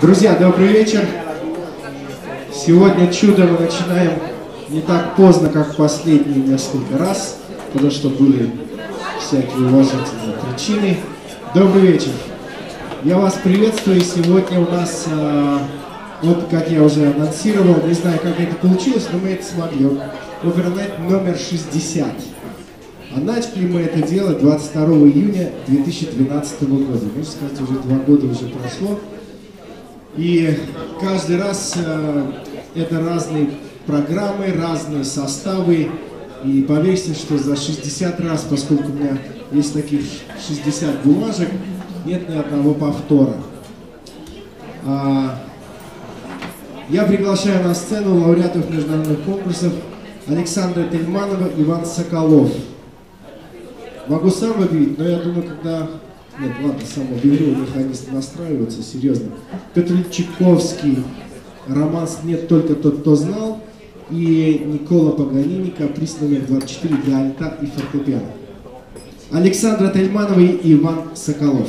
Друзья, добрый вечер. Сегодня чудо мы начинаем не так поздно, как в последние несколько раз, потому что были всякие уважительные причины. Добрый вечер. Я вас приветствую. Сегодня у нас, вот как я уже анонсировал, не знаю, как это получилось, но мы это смогли. OPERA NIGHT номер 60. А начали мы это дело 22 июня 2012 года. Можно сказать, уже 2 года уже прошло. И каждый раз это разные программы, разные составы. И поверьте, что за 60 раз, поскольку у меня есть таких 60 бумажек, нет ни одного повтора. Я приглашаю на сцену лауреатов международных конкурсов Александра Тельманова, Иван Соколов. Могу сам объявить, но я думаю, когда... Нет, ладно, сам объявлю, механизм настраивается, серьезно. Петр Чайковский, романс «Нет, только тот, кто знал», и Никола Паганини, каприз номер 24 для альта и фортепиано. Александра Тельманова и Иван Соколов.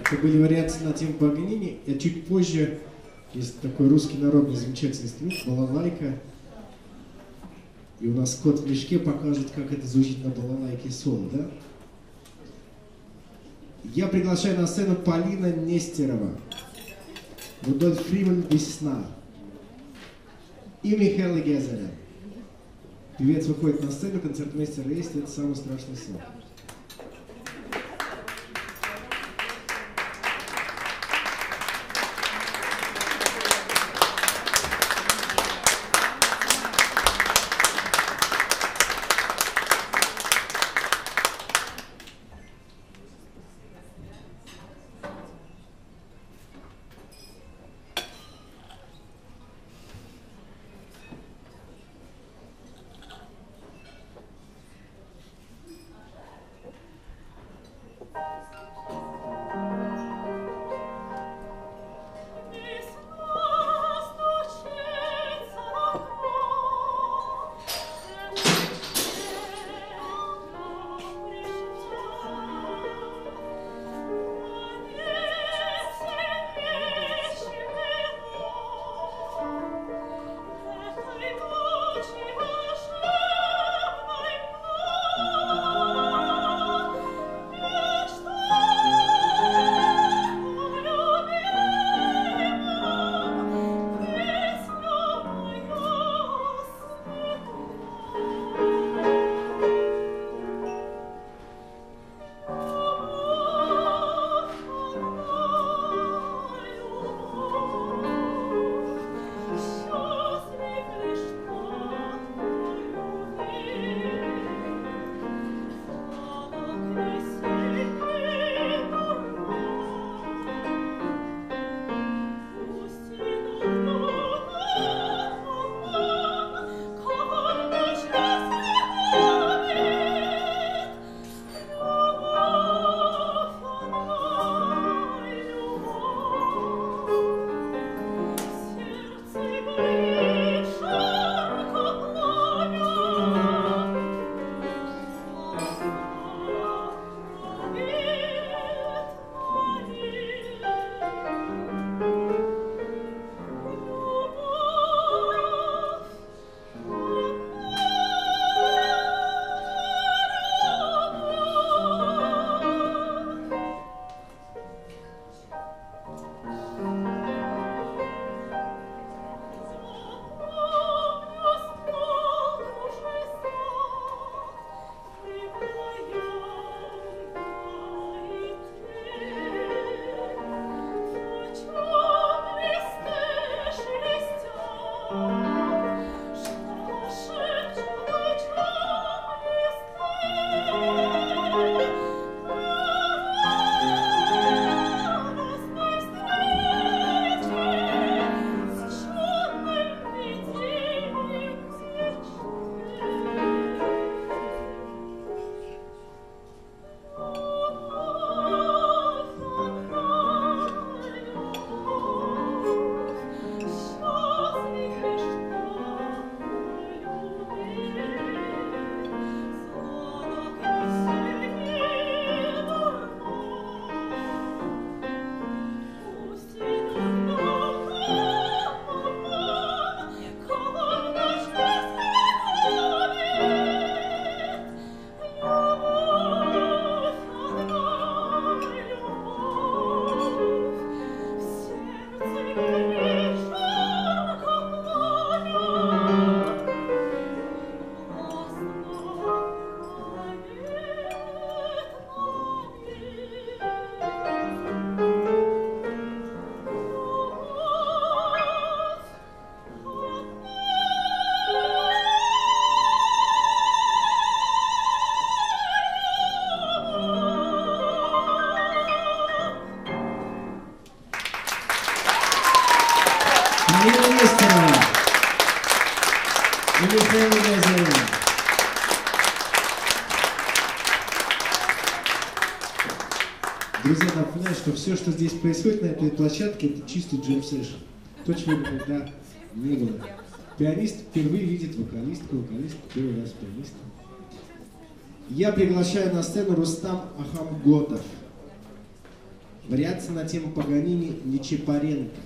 Это были вариации на тему Паганини. А чуть позже есть такой русский народный замечательный стрим, балалайка. И у нас кот в мешке покажет, как это звучит на балалайке соло, да? Я приглашаю на сцену Полина Нестерова, Рудольф Фримен «Весна» и Михаил Егиазарян. Певец выходит на сцену, концертмейстер есть, это самый страшный сон. Друзья, напоминаю, что все, что здесь происходит на этой площадке, это чистый джем-сешн. То, чего никогда не было. Пианист впервые видит вокалистку, вокалист первый раз пианиста. Я приглашаю на сцену Рустам Ахамготов. Вариация на тему Паганини «Нечепаренко».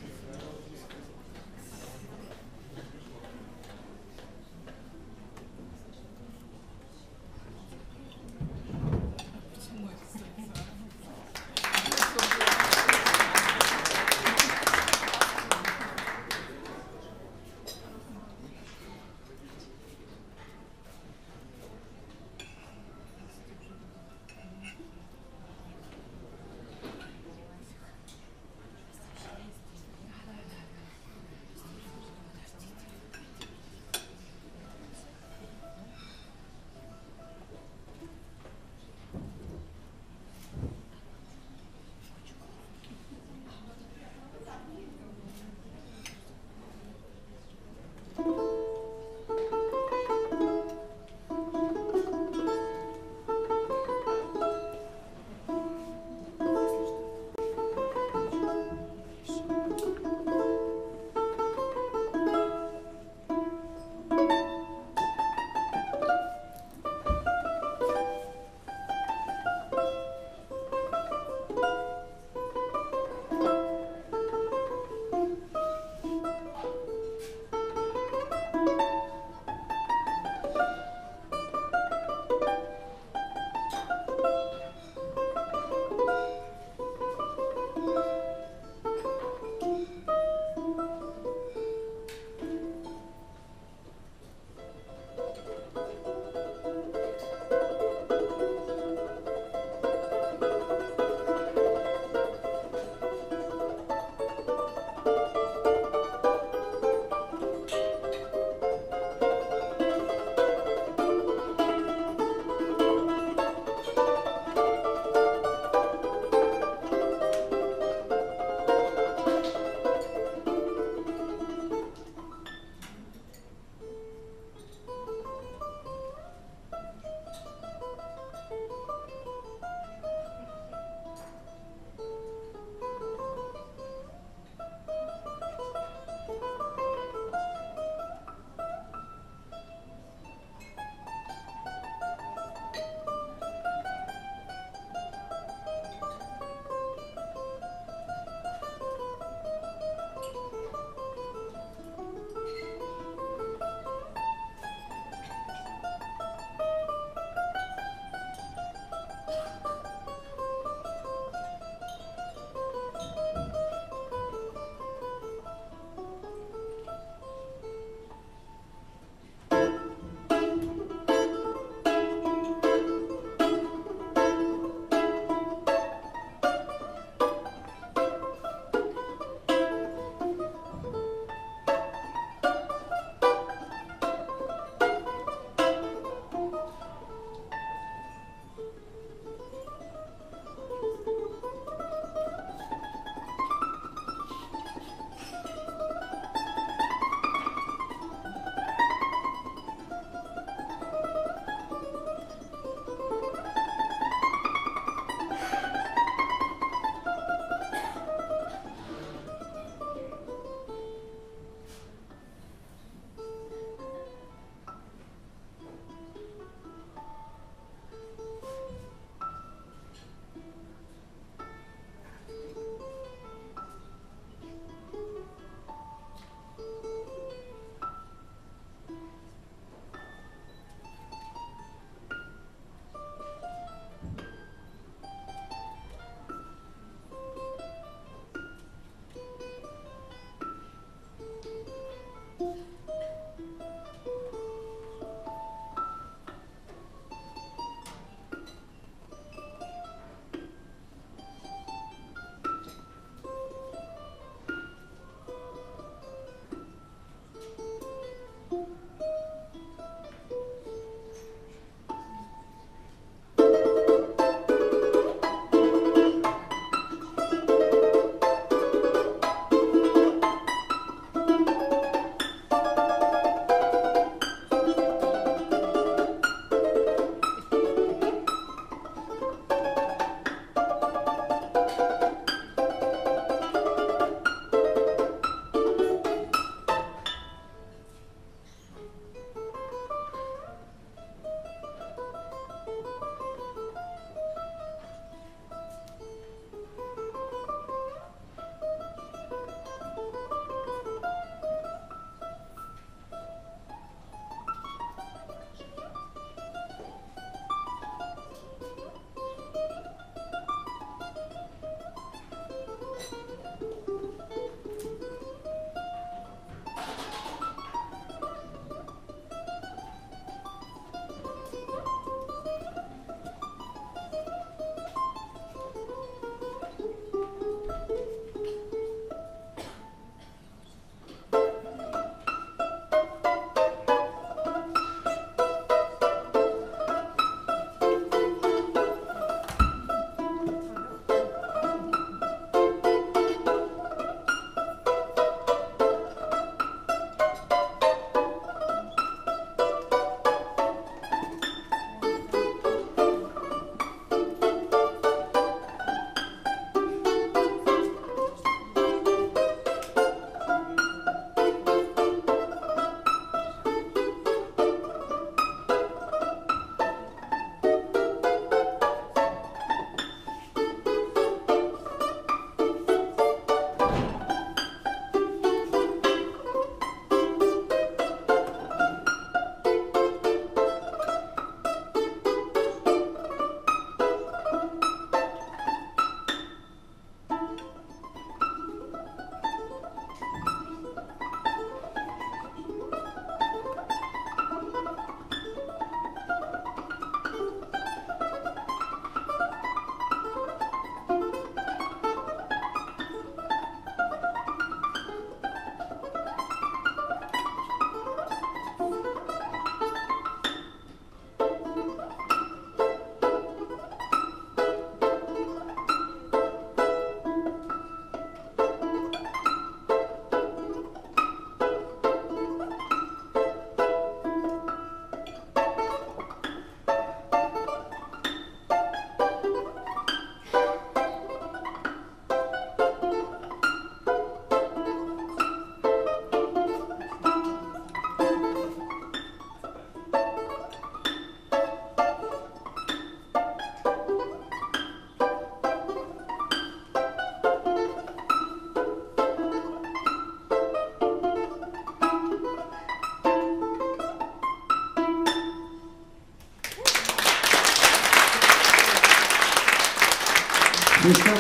Рустам,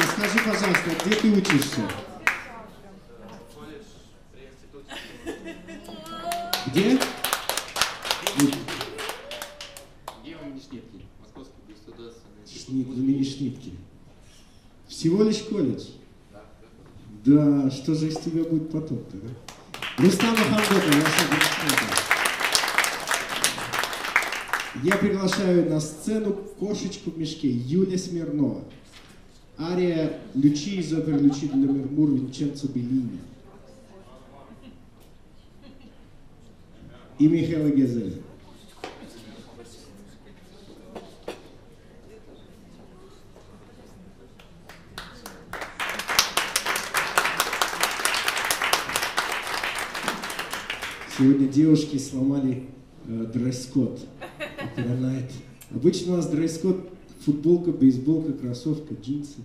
скажи, пожалуйста, где ты учишься? Где? Где вам не Шнитке? Московский государственный. Шнитке, Шнитке. Всего лишь колледж? Да, что же из тебя будет потом-то, да? Рустам Ахамготов, я приглашаю на сцену кошечку в мешке Юлия Смирнова. Ария «Лючи» из оперы «Лючи для Мирмур» Винченцо Беллини. И Михаила Гезеля. Сегодня девушки сломали дресс-код OPERA NIGHT. Обычно у нас дресс-код футболка, бейсболка, кроссовка, джинсы.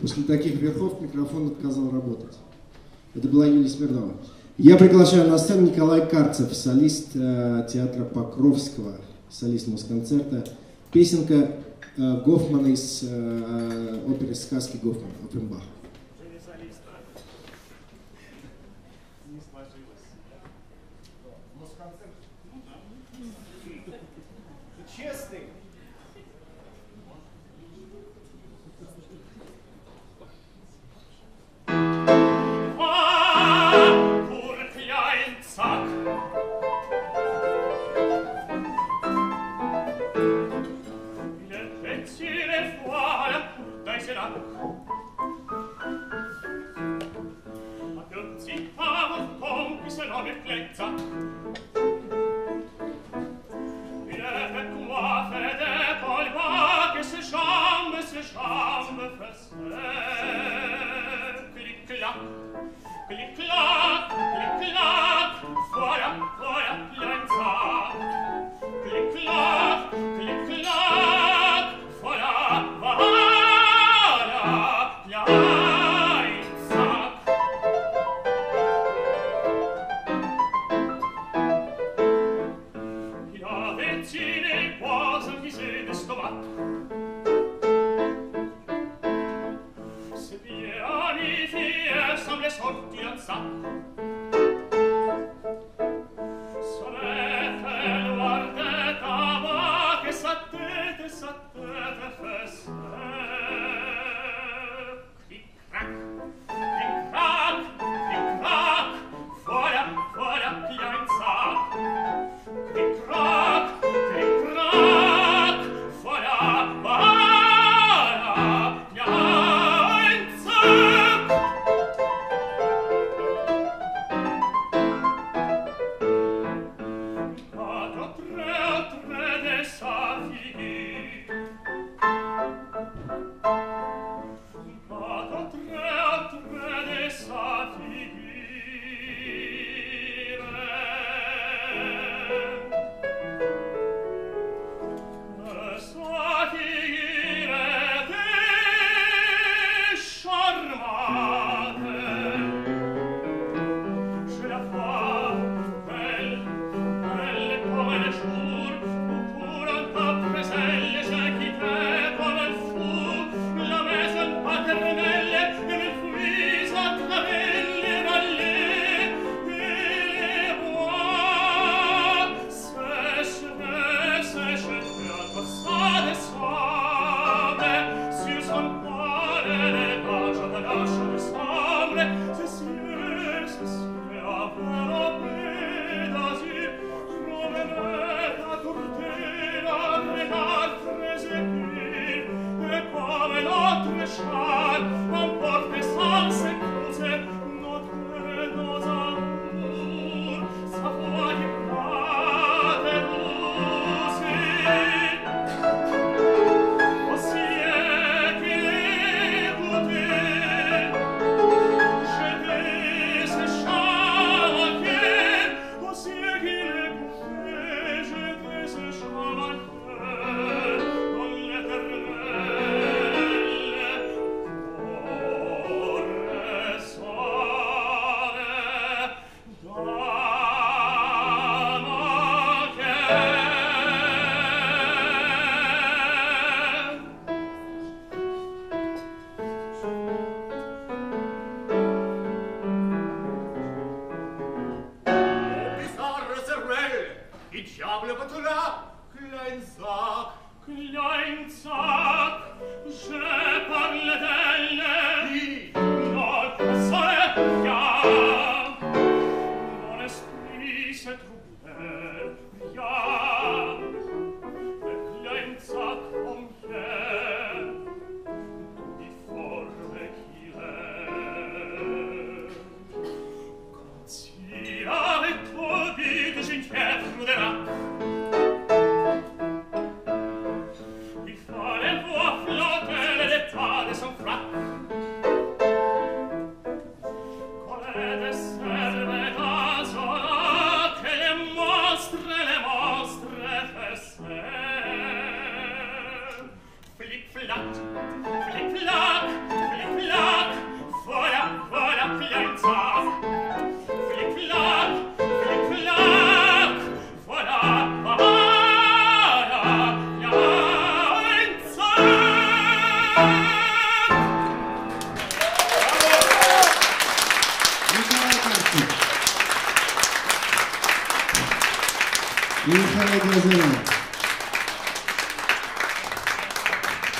После таких верхов микрофон отказал работать. Это была Юлия Смирнова. Я приглашаю на сцену Николая Карцев, солист театра Покровского, солист Москонцерта. Песенка Гофмана из оперы сказки Гофмана «Оффенбах».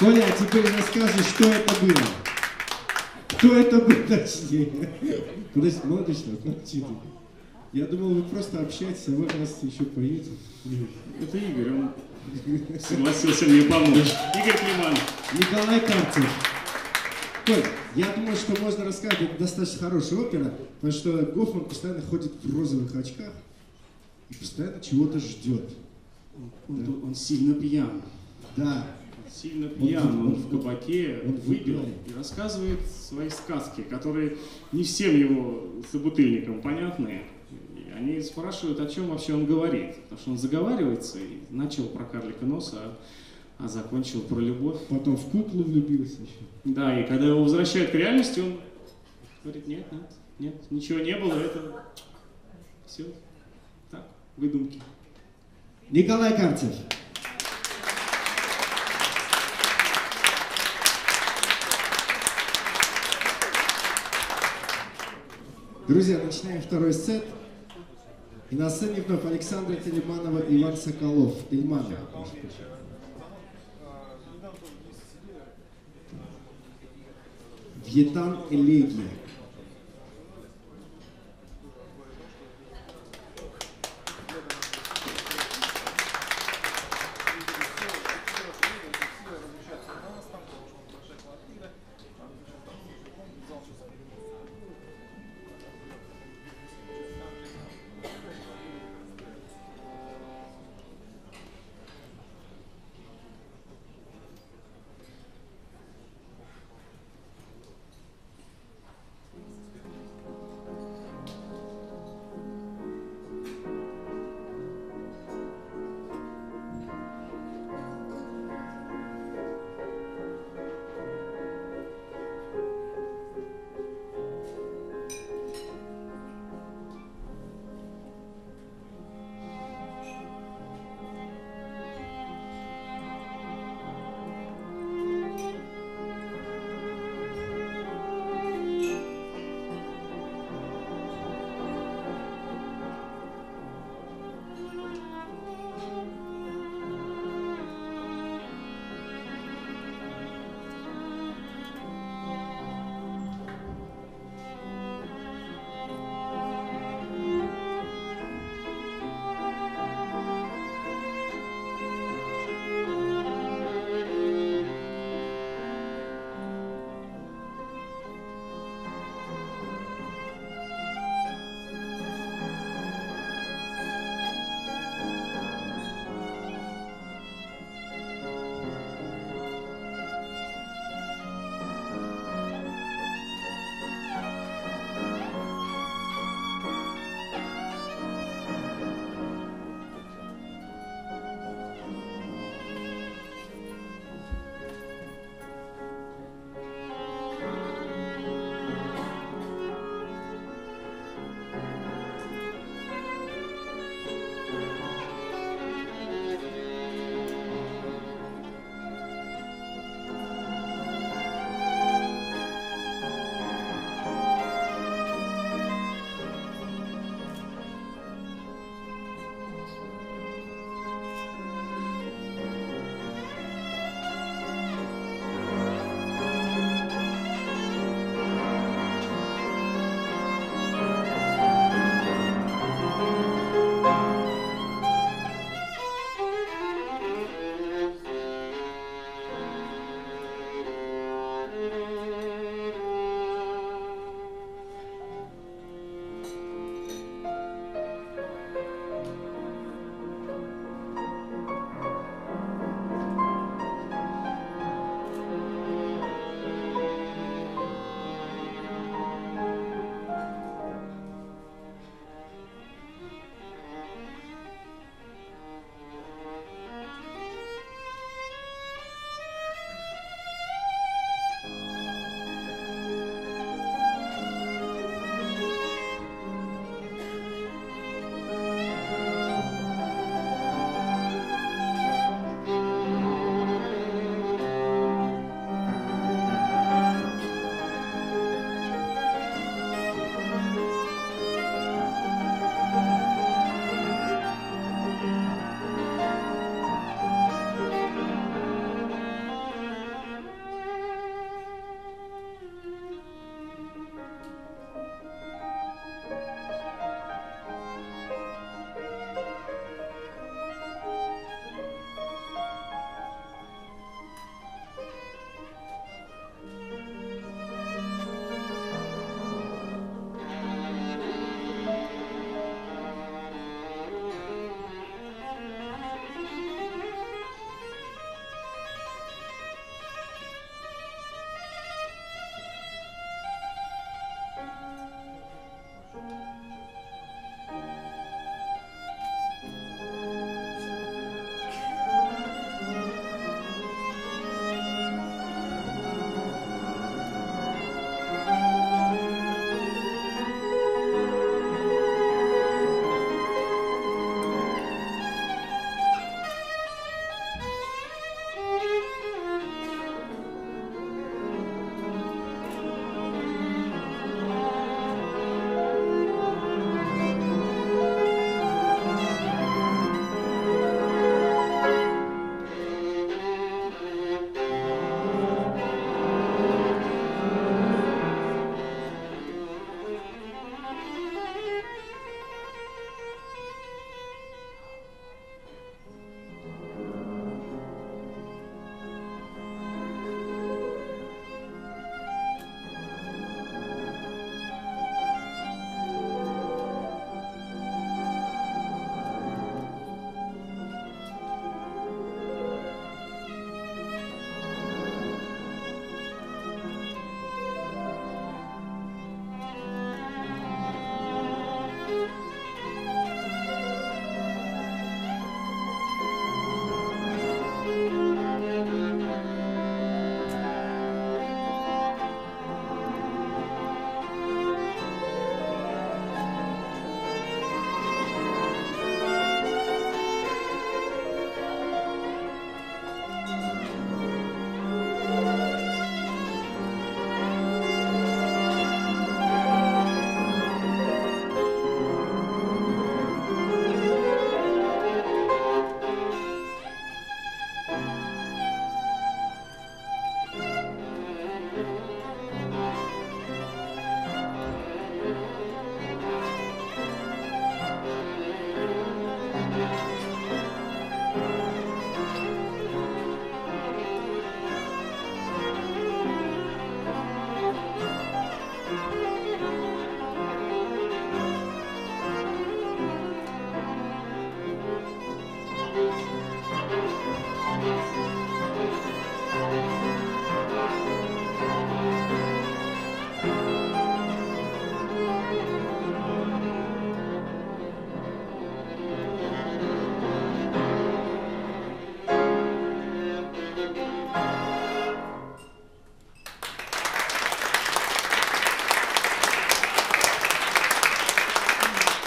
Коля, а теперь расскажи, что это было? Кто это был, точнее? Подожди, молодец, молчи. Я думал, вы просто общаетесь, а вы раз еще поете. Это Игорь, он согласился мне помочь. Игорь Климан. Николай Карцев. Коль, я думаю, что можно рассказать, это достаточно хорошая опера, потому что Гофман постоянно ходит в розовых очках и постоянно чего-то ждет. Он, да? Он сильно пьян. Да. Сильно пьян, он в кабаке, он выпил и рассказывает свои сказки, которые не всем его собутыльникам понятны. И они спрашивают, о чем вообще он говорит. Потому что он заговаривается и начал про карлика носа, а закончил про любовь. Потом в куклу влюбился еще. Да, и когда его возвращают к реальности, он говорит, нет, ничего не было, это все так, выдумки. Николай Карцев. Друзья, начинаем второй сет. И на сцене вновь Александра Тельманова и Иван Соколов. Тельманова. Вьетан элегия.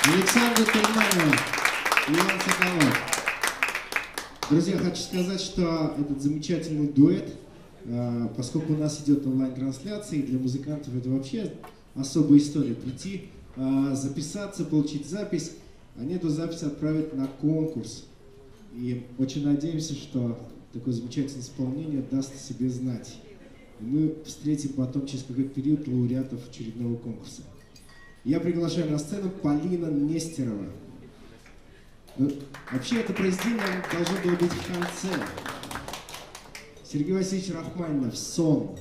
Александра Тельманова, Иван Соколов. Друзья, хочу сказать, что этот замечательный дуэт, поскольку у нас идет онлайн-трансляция, и для музыкантов это вообще особая история. Прийти, записаться, получить запись, они эту запись отправят на конкурс. И очень надеемся, что такое замечательное исполнение даст себе знать. И мы встретим потом через какой-то период лауреатов очередного конкурса. Я приглашаю на сцену Полина Нестерова. Вообще это произведение должно было быть в конце. Сергей Васильевич Рахманинов, «Сон».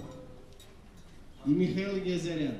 И Михаил Егиазарян.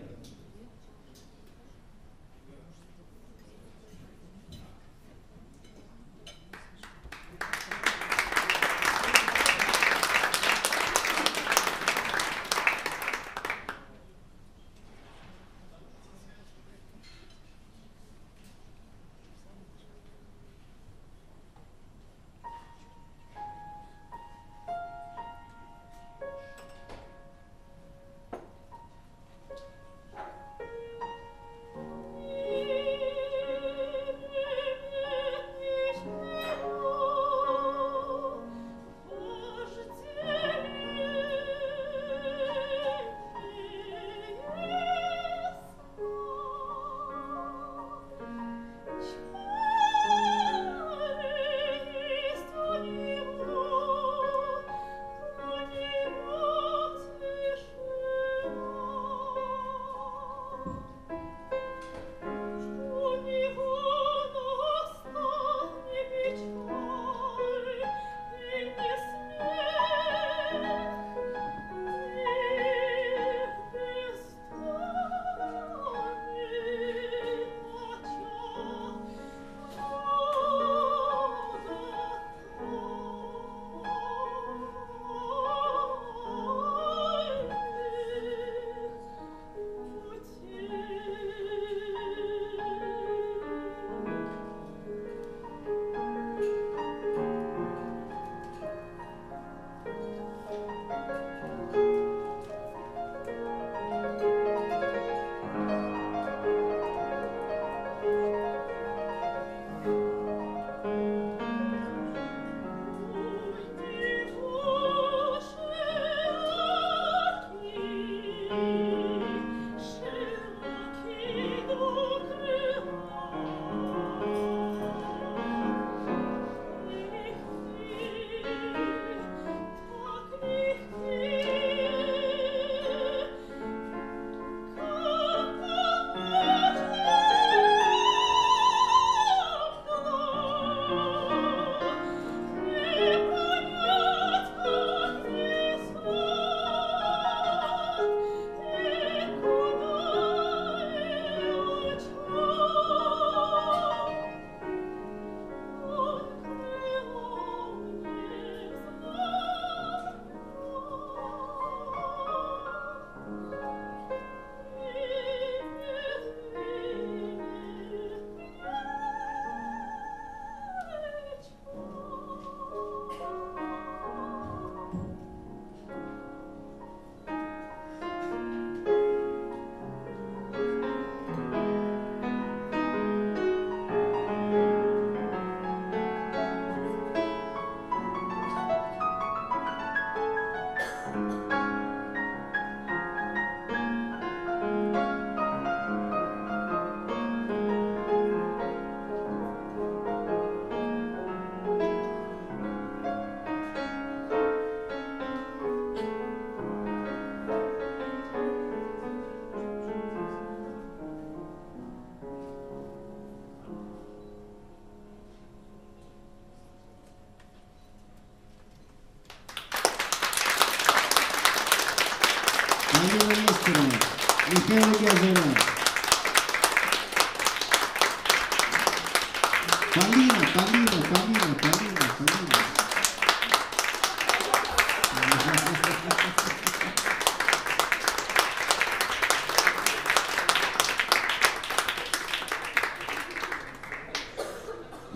Полина.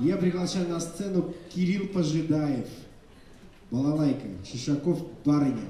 Я приглашаю на сцену Кирилл Пожидаев, балалайка, Шишаков, «Барыня».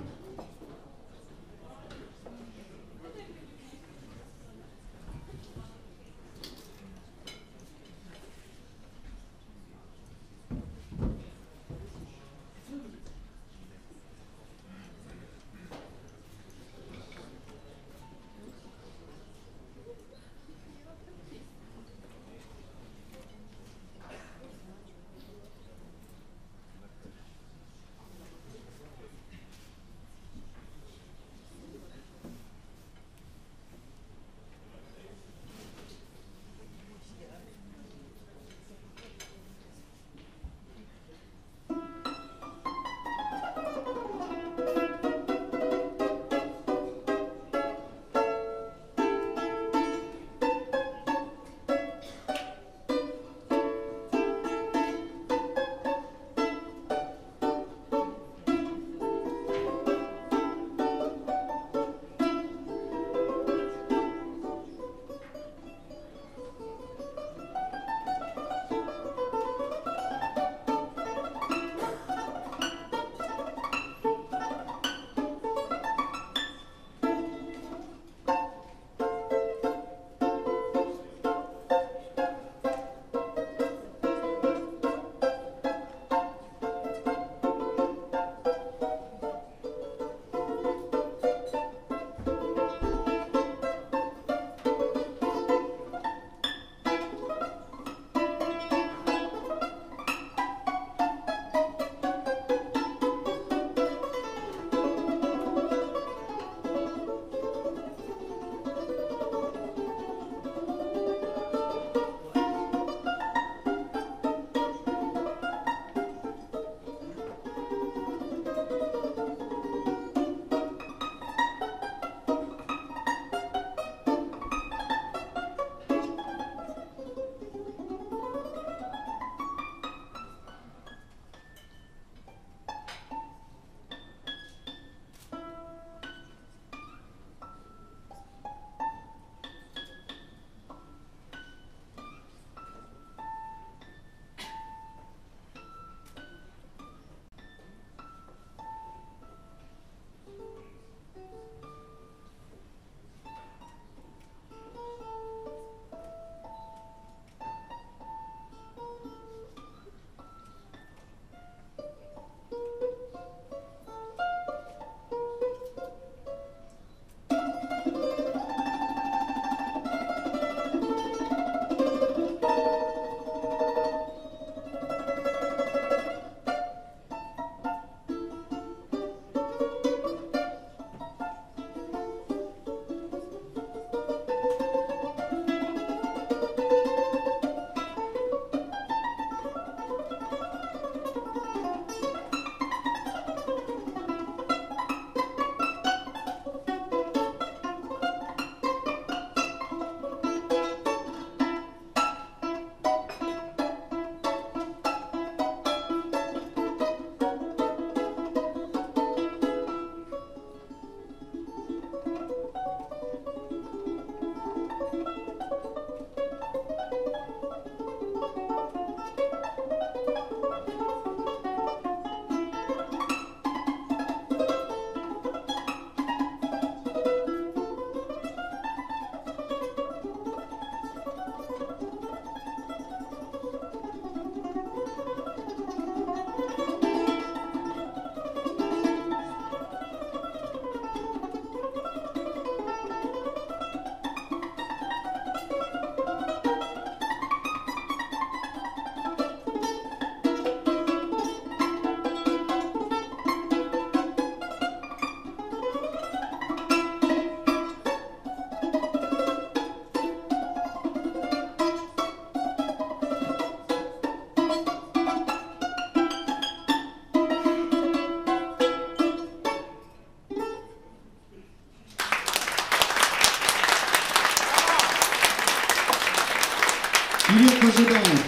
Кирилл Пожидаев.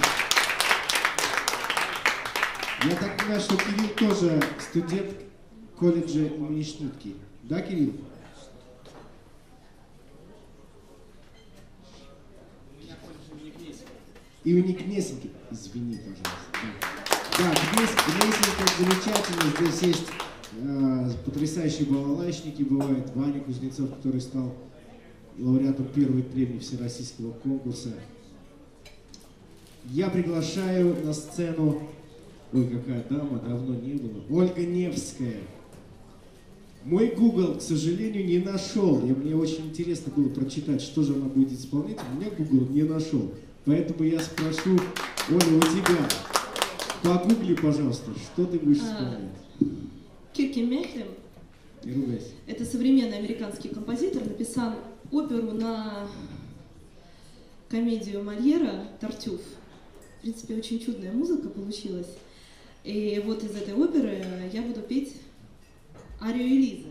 Я так понимаю, что Кирилл тоже студент колледжа имени Шнитке. Да, Кирилл? Имени Гнесинки. Извини, пожалуйста. Да, Гнесинка замечательно. Здесь есть потрясающие балалайщики. Бывает Ваня Кузнецов, который стал лауреатом первой премии всероссийского конкурса. Я приглашаю на сцену... Ой, какая дама, давно не было. Ольга Невская. Мой Google, к сожалению, не нашел. И мне очень интересно было прочитать, что же она будет исполнять. У меня Google не нашел. Поэтому я спрошу, Оля, у тебя. Погугли, пожалуйста, что ты будешь исполнять. Кирке Мехлем. Не ругайся. Это современный американский композитор. Написал оперу на комедию Мальера «Тартюф». В принципе, очень чудная музыка получилась. И вот из этой оперы я буду петь арию Элизы.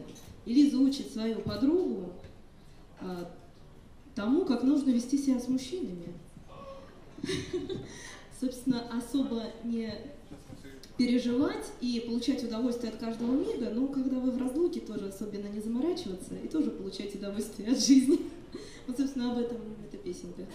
Элиза учит свою подругу тому, как нужно вести себя с мужчинами. Собственно, особо не переживать и получать удовольствие от каждого мига, но когда вы в разлуке, тоже особенно не заморачиваться и тоже получать удовольствие от жизни. Вот, собственно, об этом эта песенка.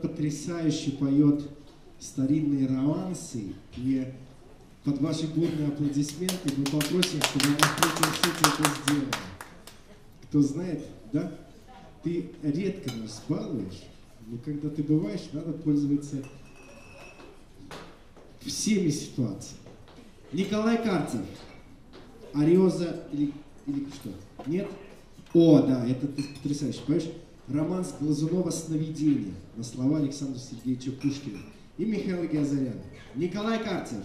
Потрясающе поет старинные романсы, и под ваши бурные аплодисменты мы попросим, чтобы она в третьем сете это сделала. Кто знает, да? Ты редко нас балуешь, но когда ты бываешь, надо пользоваться всеми ситуациями. Николай Карцев. Ариоза или что? Нет? О, да, это ты потрясающе поешь. Романс Глазунова «Сновидение» на слова Александра Сергеевича Пушкина и Михаила Гезеля. Николай Карцев.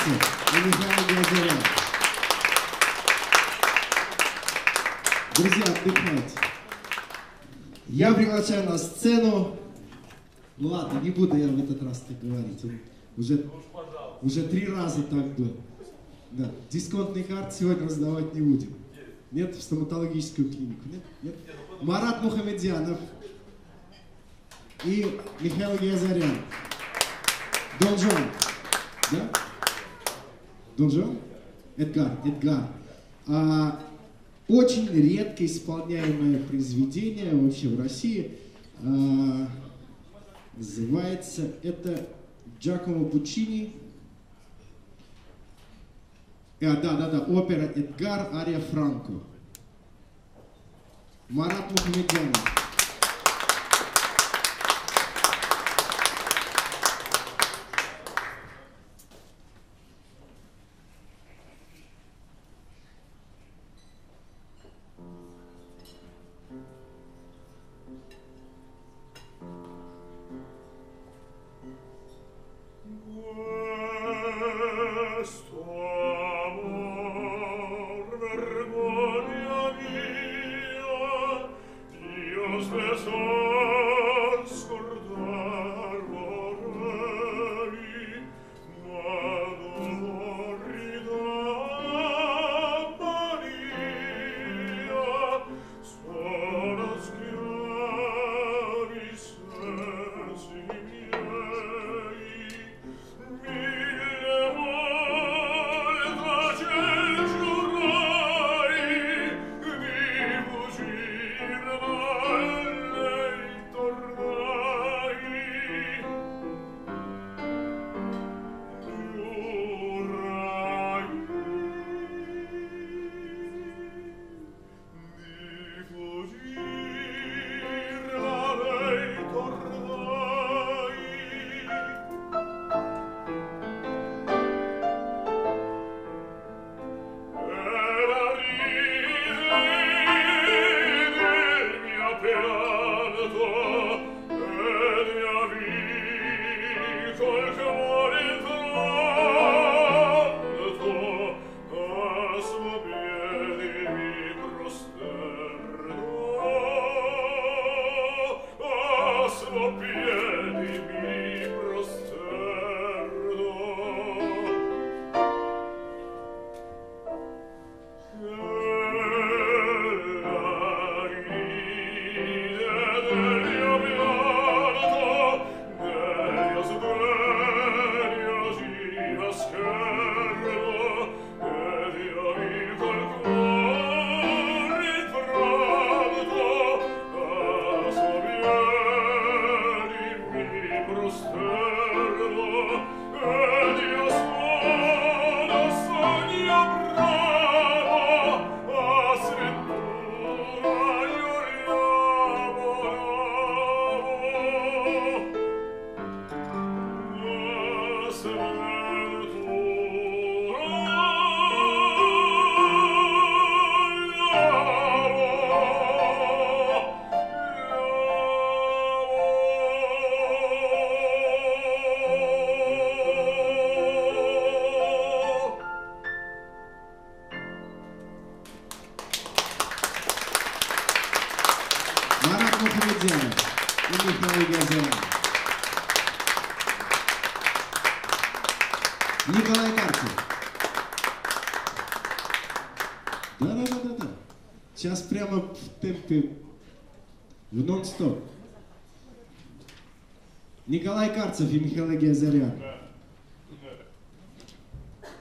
Карцев и Михаил Егиазарян. Друзья, отдыхайте. Я приглашаю на сцену. Ну ладно, не буду я в этот раз так говорить. Уже 3 раза так было. Да. Дисконтный карт сегодня раздавать не будем. Нет, в стоматологическую клинику. Нет? Нет? Марат Мухаметзянов и Михаил Егиазарян. Дон Жуан. Да? Дон Жуан? Эдгар. Эдгар. Очень редко исполняемое произведение вообще в России. Называется это Джакомо Пучини. Да, опера «Эдгар», ария «Франко». Марат Мухаметзянов. Николай Карцев. Да. Сейчас прямо в темпе, в нон-стоп. Николай Карцев и Михаил Егиазарян.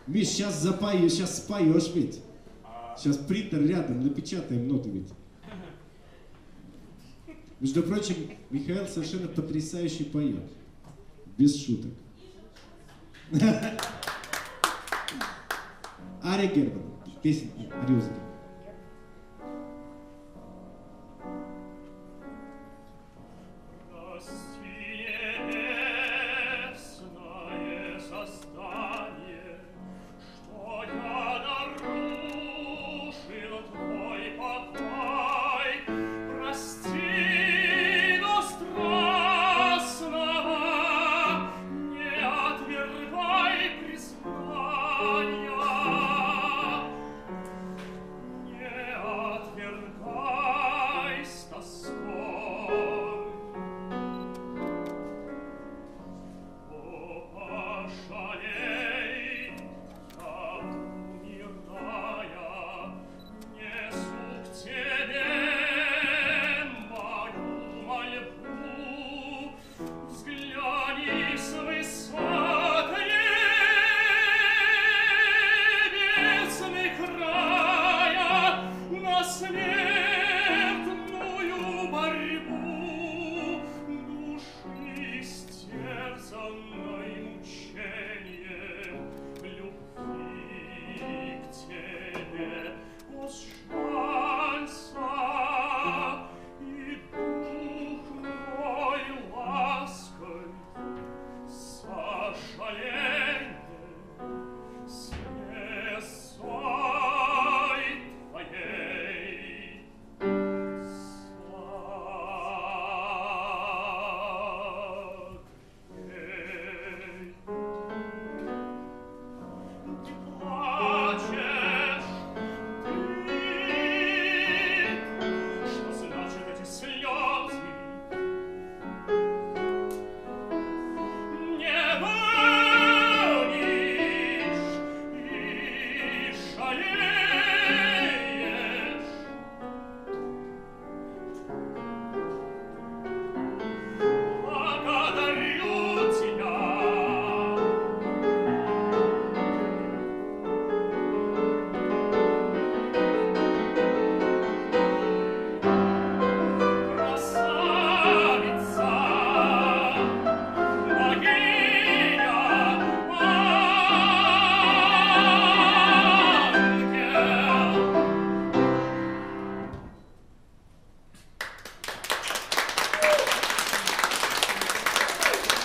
Миш, сейчас запоешь, сейчас споешь ведь. Сейчас принтер рядом, напечатаем ноту ведь. Между прочим, Михаил совершенно потрясающе поет. Без шуток. Ария Герман, песня «Рюзга». Oh!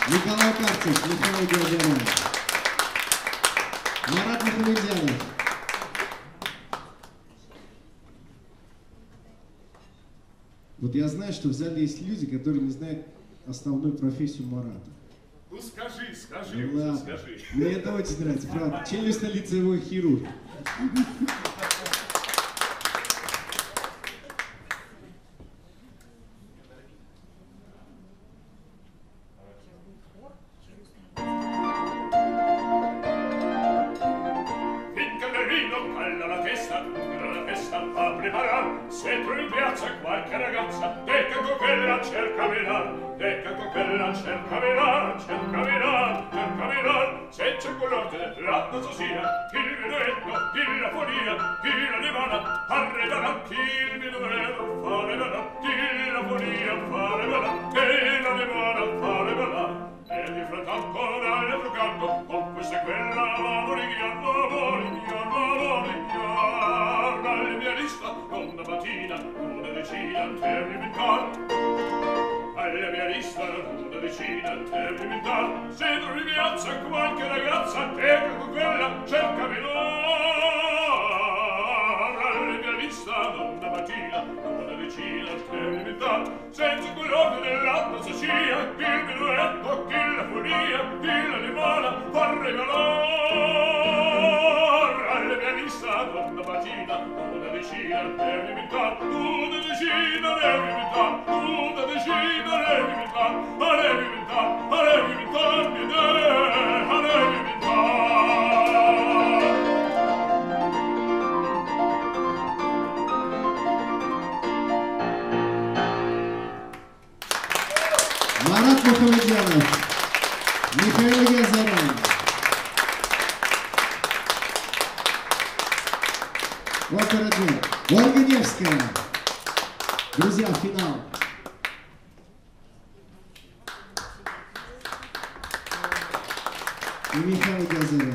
Николай Карцев, Михаил Гезель, Марат Мухаметзянов, вот я знаю, что в зале есть люди, которые не знают основную профессию Марата. Ну скажи, скажи, ну, уже, скажи. Мне это очень нравится, правда. Челюстно-лицевой хирург. Ольга Невская. Друзья, финал. И Михаил Гезель.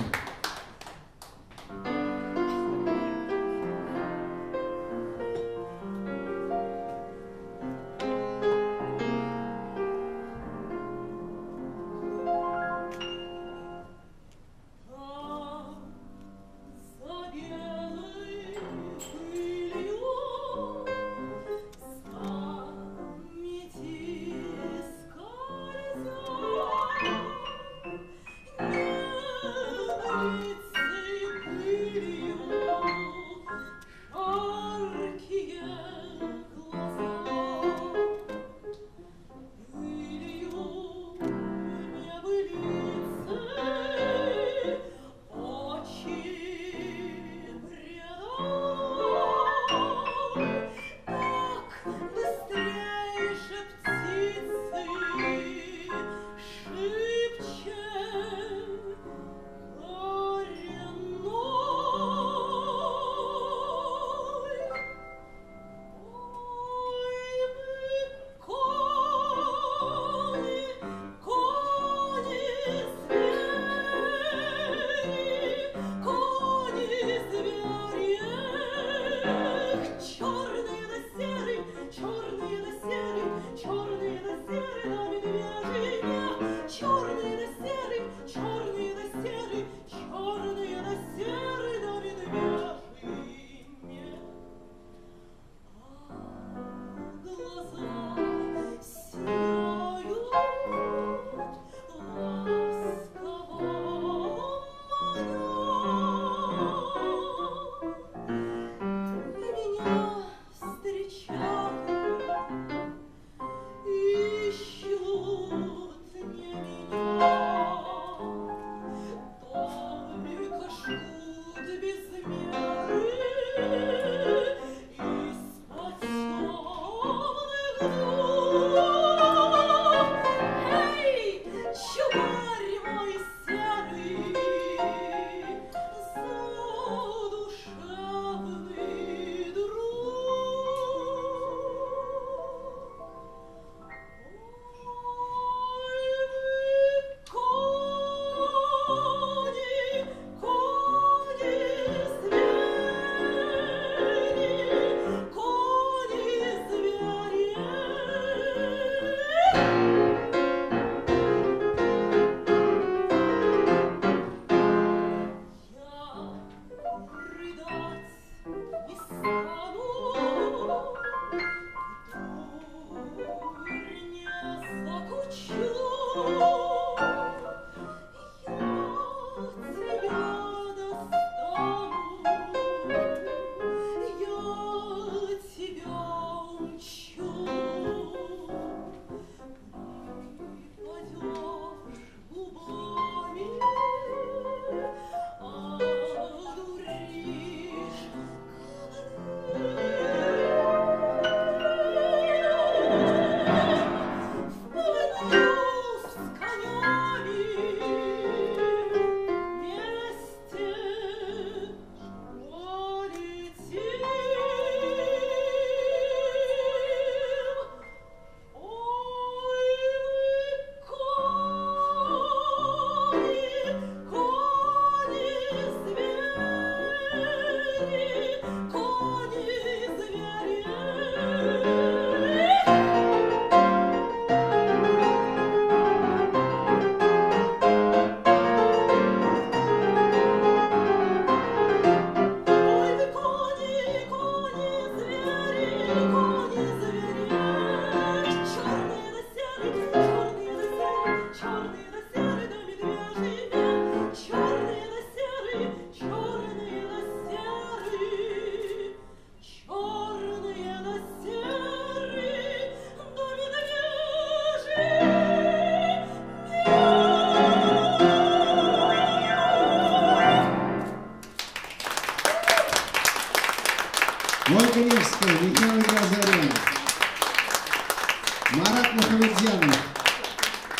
Марат Мухаметзянов,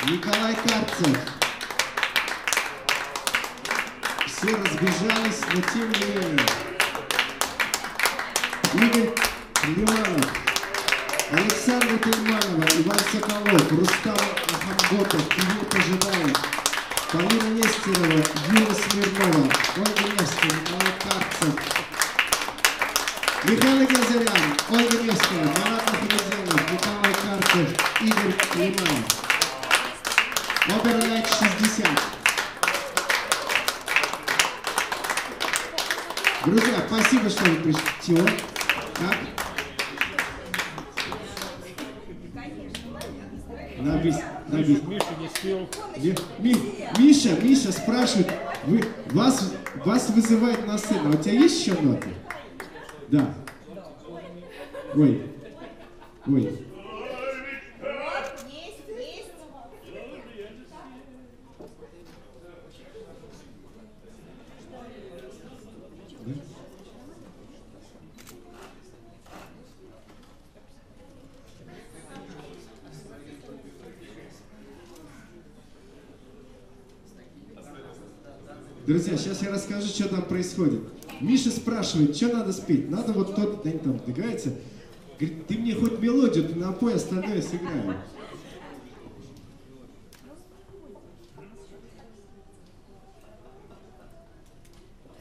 Николай Карцев. Все разбежались, но тем не менее. Игорь Климан, Александра Тельманова, Иван Соколов, Рустам Ахамготов, Кирилл Пожидаев, Полина Нестерова, Юлия Смирнова, Ольга Невская, Николай Карцев, Михаил Егиазарян, Ольга Невская, Марат Мухаметзянов, Николай Карцев, Игорь Климан. OPERA NIGHT 60. Друзья, спасибо, что вы пришли. Миша спрашивает, вас вызывает на сцену. А у тебя есть еще ноты? Да. Ой. Друзья, сейчас я расскажу, что там происходит. Миша спрашивает, что надо спеть. Надо вот тот, они там договорятся. Говорит, ты мне хоть мелодию напой, остальное сыграем.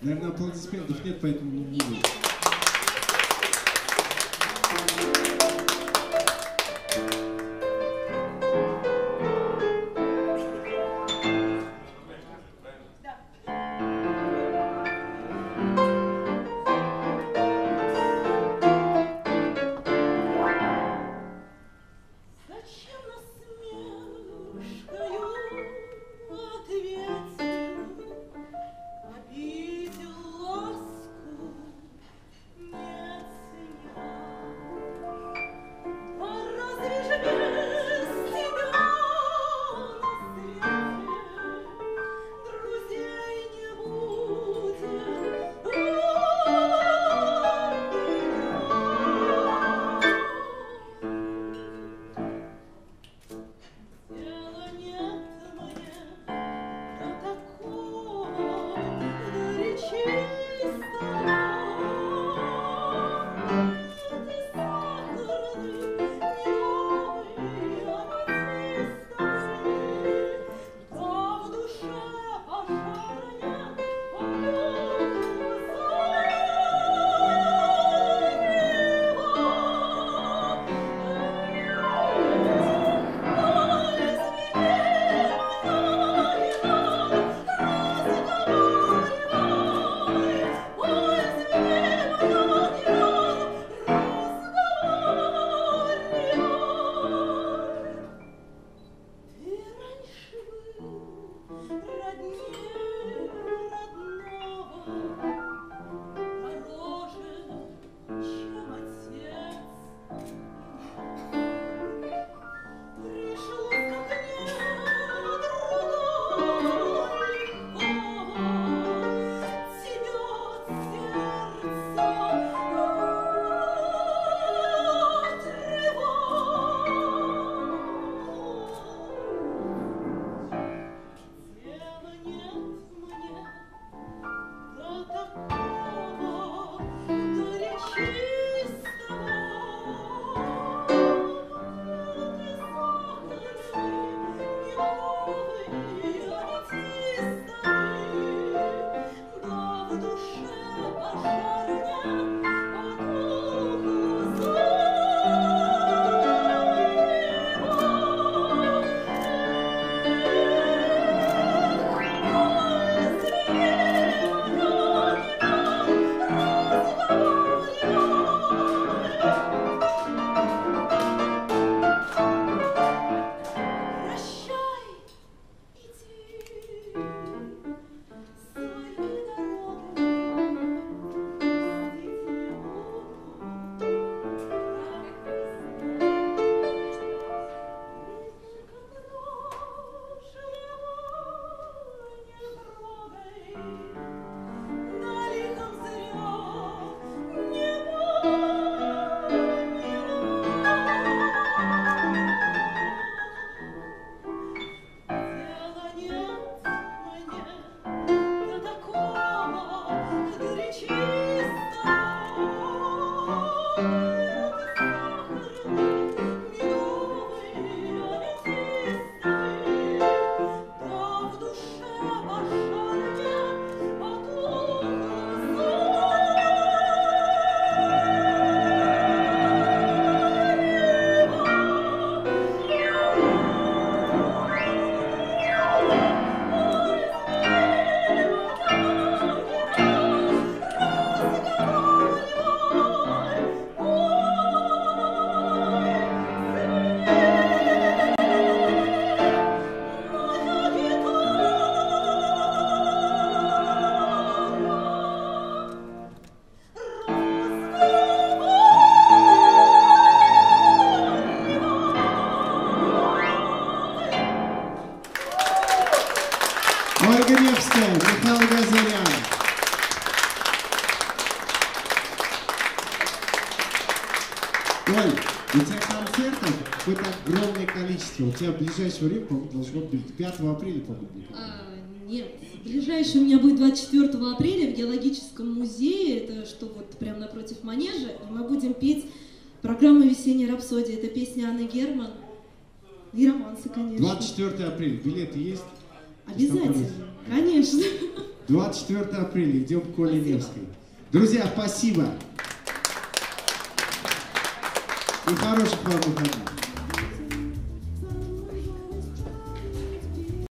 Наверное, аплодисментов нет, поэтому не буду. Оля, у тебя концертов будет огромное количество. У тебя в ближайшее время, по-моему, должно быть 5 апреля, по-моему. Нет, ближайшее у меня будет 24 апреля в геологическом музее, это что вот прямо напротив манежа, и мы будем петь программу «Весенняя рапсодия». Это песня Анны Герман и романсы, конечно. 24 апреля, билеты есть? Обязательно, конечно. 24 апреля, идем к Оле Невской. Друзья, спасибо. И хороших вам выходных.